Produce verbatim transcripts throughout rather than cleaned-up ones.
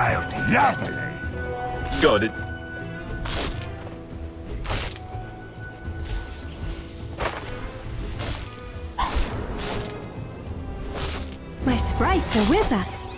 I'll do that. Got it. My sprites are with us.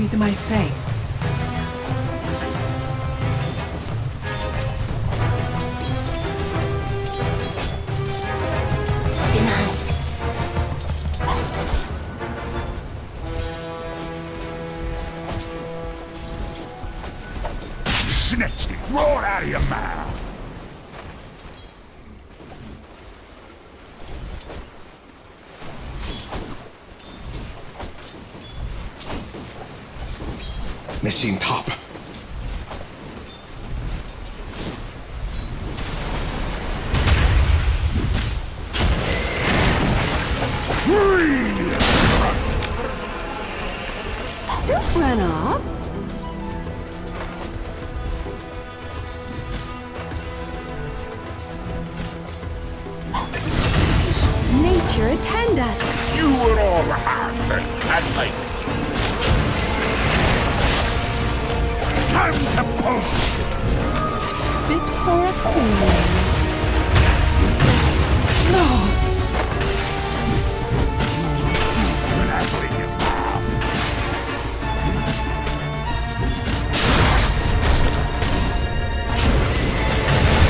With my thanks. Denied. You snatched it right out of your mouth. Missing top. Don't run off. Nature attend us. You were all hard and like. Time to push! Fit for a queen. No!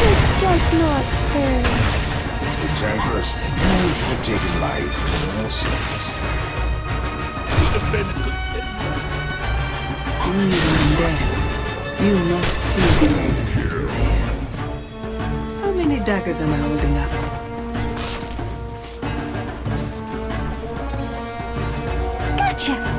It's just not fair. It's Empress, you should have taken life from all sides. Could have been a good thing. Even then. You not see me. How many daggers am I holding up? Gotcha!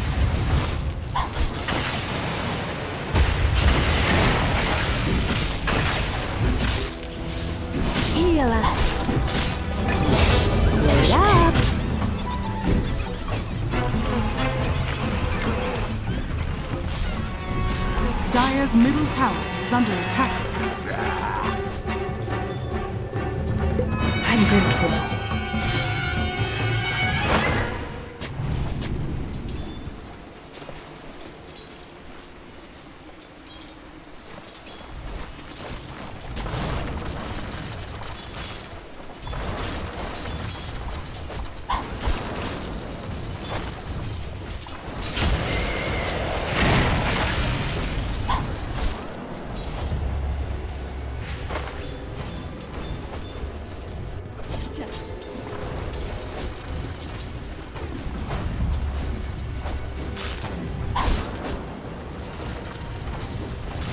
Heal us. Heal up. Dire's middle tower is under attack. I'm grateful.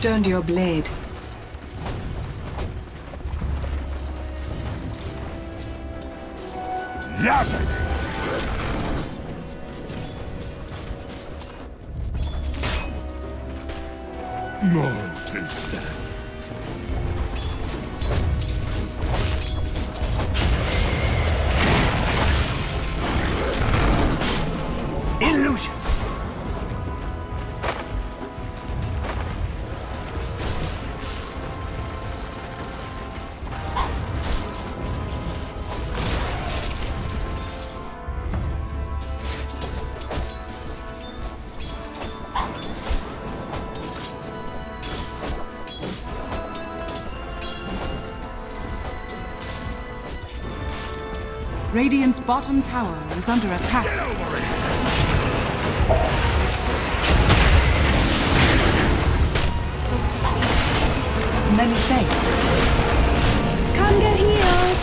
Turned your blade. Radiant's bottom tower is under attack. Get over it. Many thanks. Come get healed.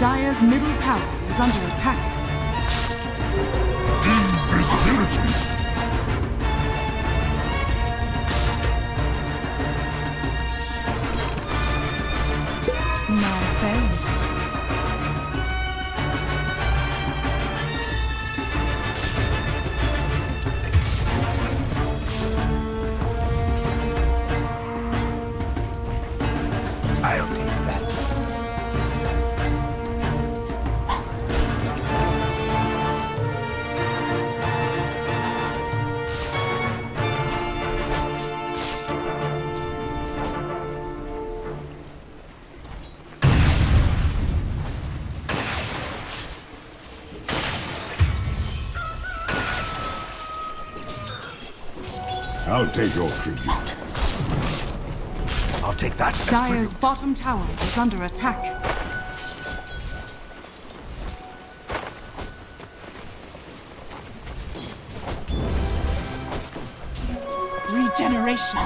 Dire's middle tower is under attack. Invisibility! No thanks. I'll take that. I'll take your tribute. I'll take that. Dire's bottom tower is under attack. Regeneration.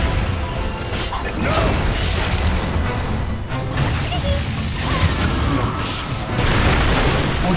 No!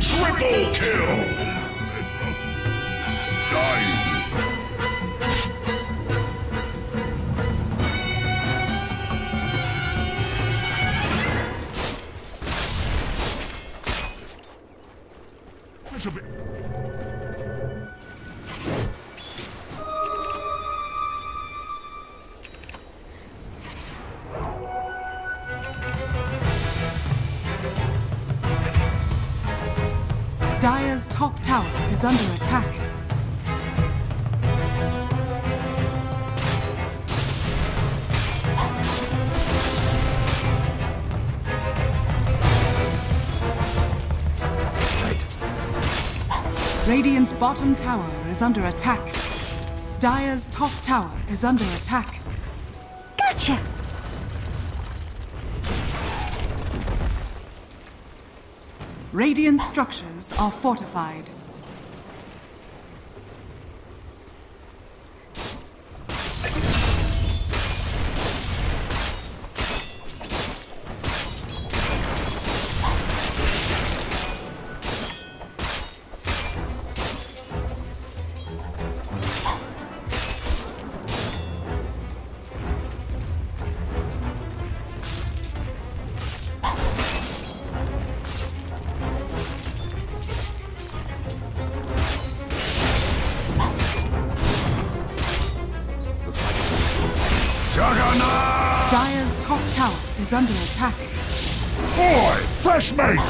Triple kill! Dying! This will be... Dire's top tower is under attack. Right. Radiant's bottom tower is under attack. Dire's top tower is under attack. Gotcha! Radiant structures are fortified. Dire's top tower is under attack. Boy, fresh mate!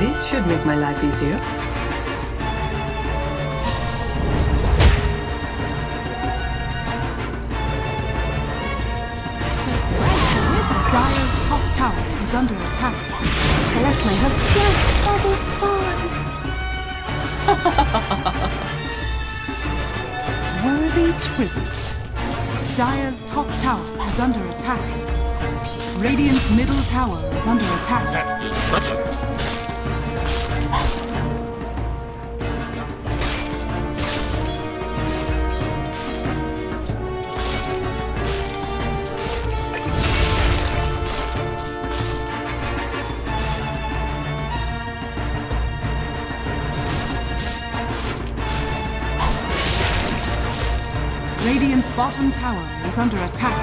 This should make my life easier. Is under attack. I left my husband. Just having fun. Worthy tribute. Dire's top tower is under attack. Radiant's middle tower is under attack. That feels better. Radiant's bottom tower is under attack.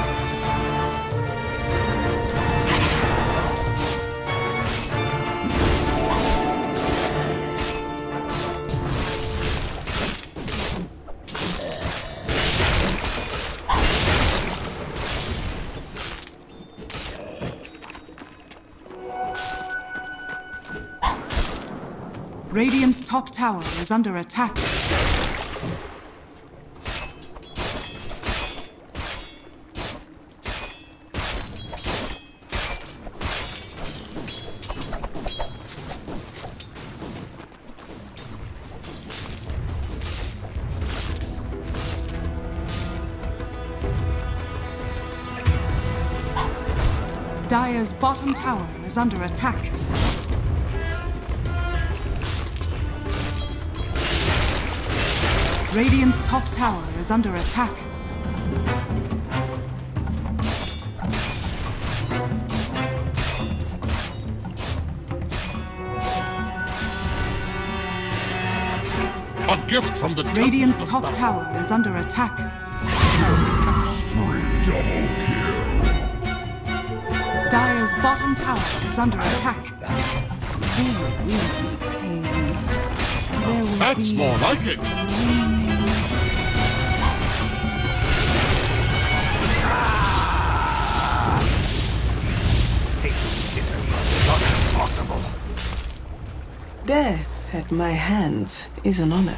Radiant's top tower is under attack. Dire's bottom tower is under attack. Radiant's top tower is under attack. A gift from the Radiant's top battle. Tower is under attack. Three double kill. Dire's bottom tower is under attack. There will be pain. There will That's be more like it. Not impossible. Death at my hands is an honor.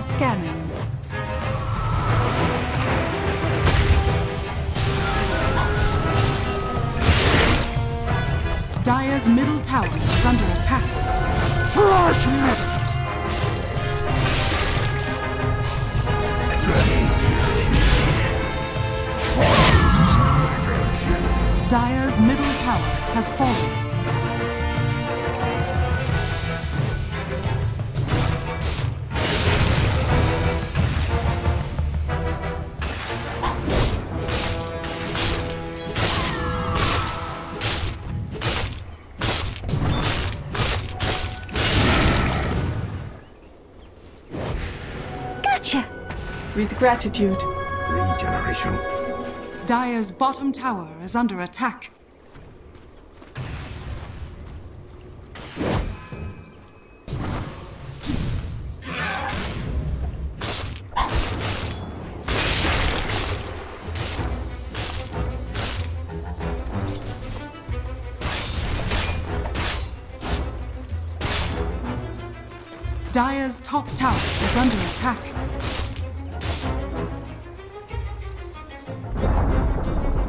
Scanning. Dire's middle tower is under attack. Flash! Dire's middle tower has fallen. With gratitude. Regeneration. Dire's bottom tower is under attack. Dire's top tower is under attack.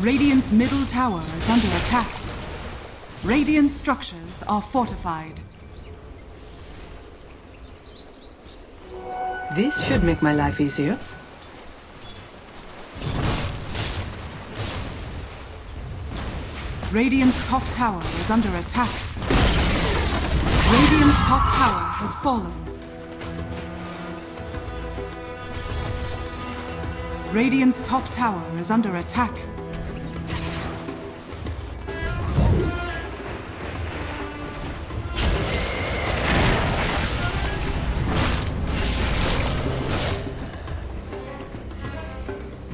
Radiant's middle tower is under attack. Radiant structures are fortified. This should make my life easier. Radiant's top tower is under attack. Radiant's top tower has fallen. Radiant's top tower is under attack.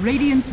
Radiant's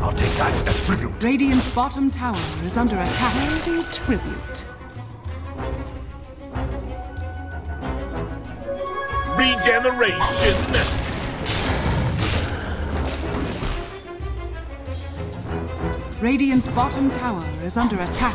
I'll take that as tribute. Radiant's bottom tower is under attack. Worthy tribute. Regeneration! Radiant's bottom tower is under attack.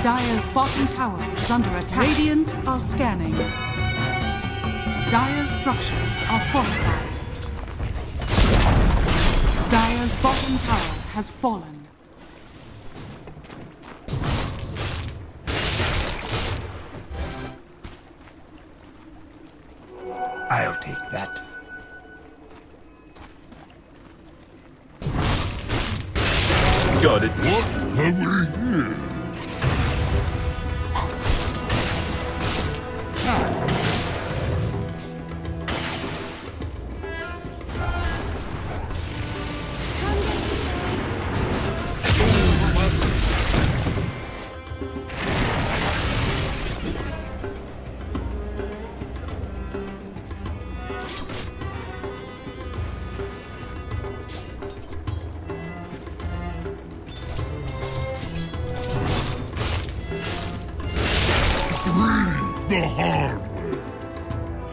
Dire's bottom tower is under attack. Radiant are scanning. Dire's structures are fortified. Dire's bottom tower has fallen. I'll take that. Got it. What have we here? The hard way.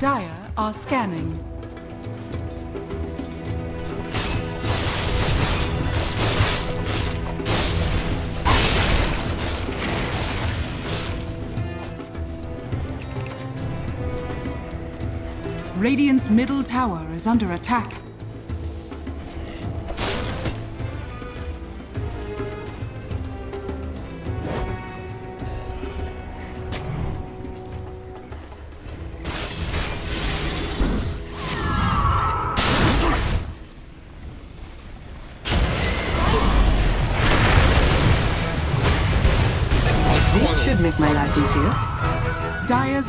Dire are scanning. Radiant's middle tower is under attack. Make my life easier. Dire's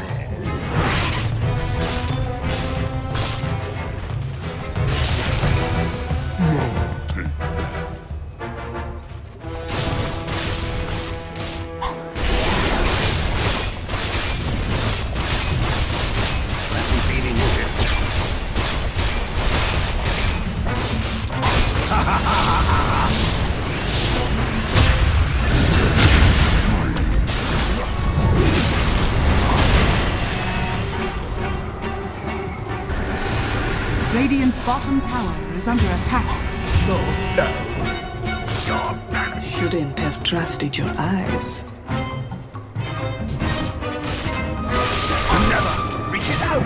Radiant's bottom tower is under attack. No, no. You shouldn't have trusted your eyes. Never reaches out.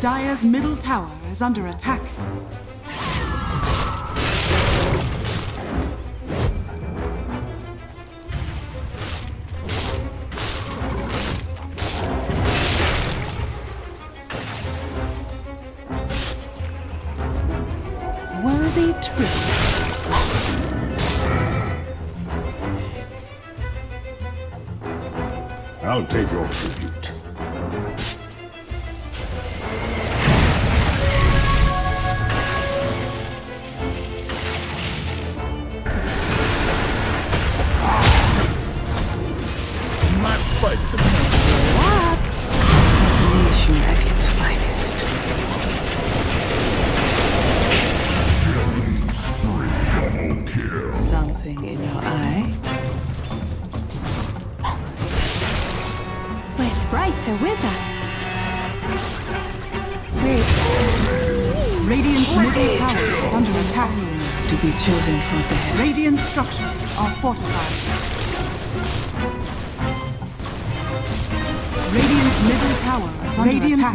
Dire's middle tower is under attack. Worthy trip. I'll take your tribute. Sprites are with us. Great. Radiant's middle tower is under attack. To be chosen for death. Radiant structures are fortified. Radiant's middle tower is under attack. Radiant's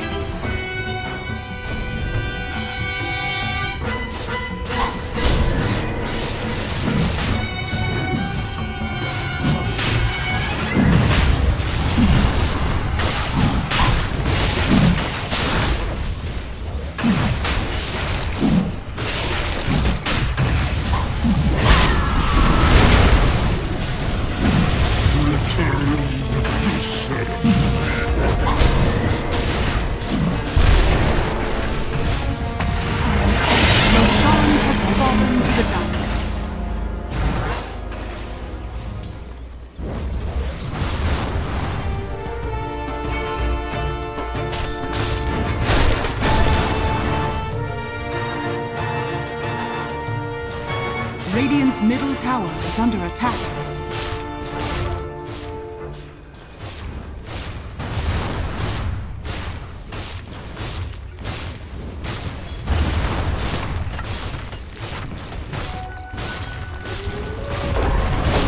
Radiant's middle tower is under attack.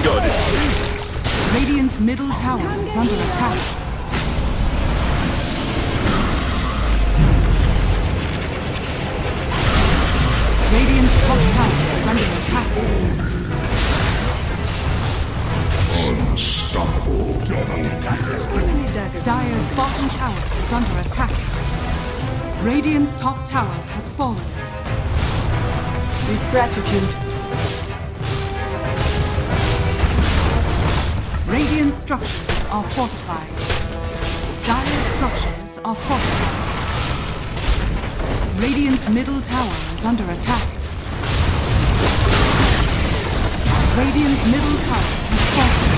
Got it. Radiant's middle tower is under attack. Radiant's top tower is under attack. Unstoppable. Dire's bottom tower is under attack. Radiant's top tower has fallen. With gratitude. Radiant's structures are fortified. Dire's structures are fortified. Radiant's middle tower is under attack. Radiant's middle tower is falling.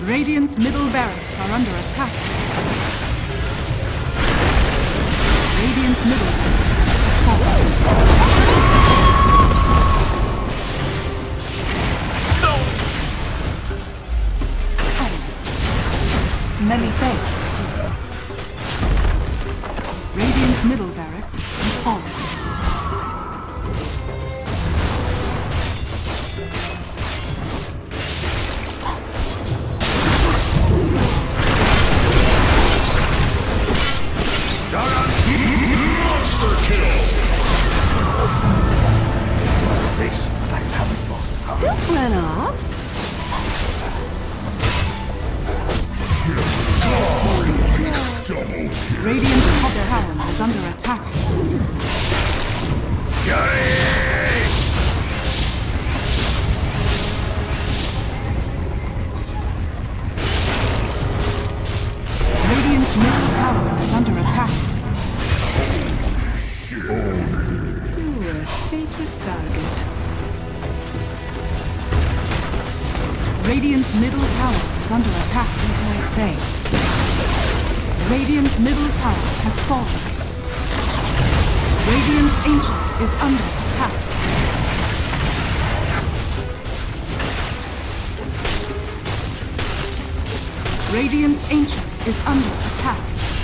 Radiant's middle barracks are under attack. Radiant's middle barracks has fallen. No! Oh. Many thanks. Radiant's middle barracks has fallen. Dara! Kill. I lost a face, but I haven't lost heart. Don't run off. Oh, Radiant's top tower is under attack. Yay! Radiant's middle tower is under attack. You were a sacred target. Radiant's middle tower is under attack. With my thanks. Radiant's middle tower has fallen. Radiant's Ancient is under attack. Radiant's Ancient is under attack.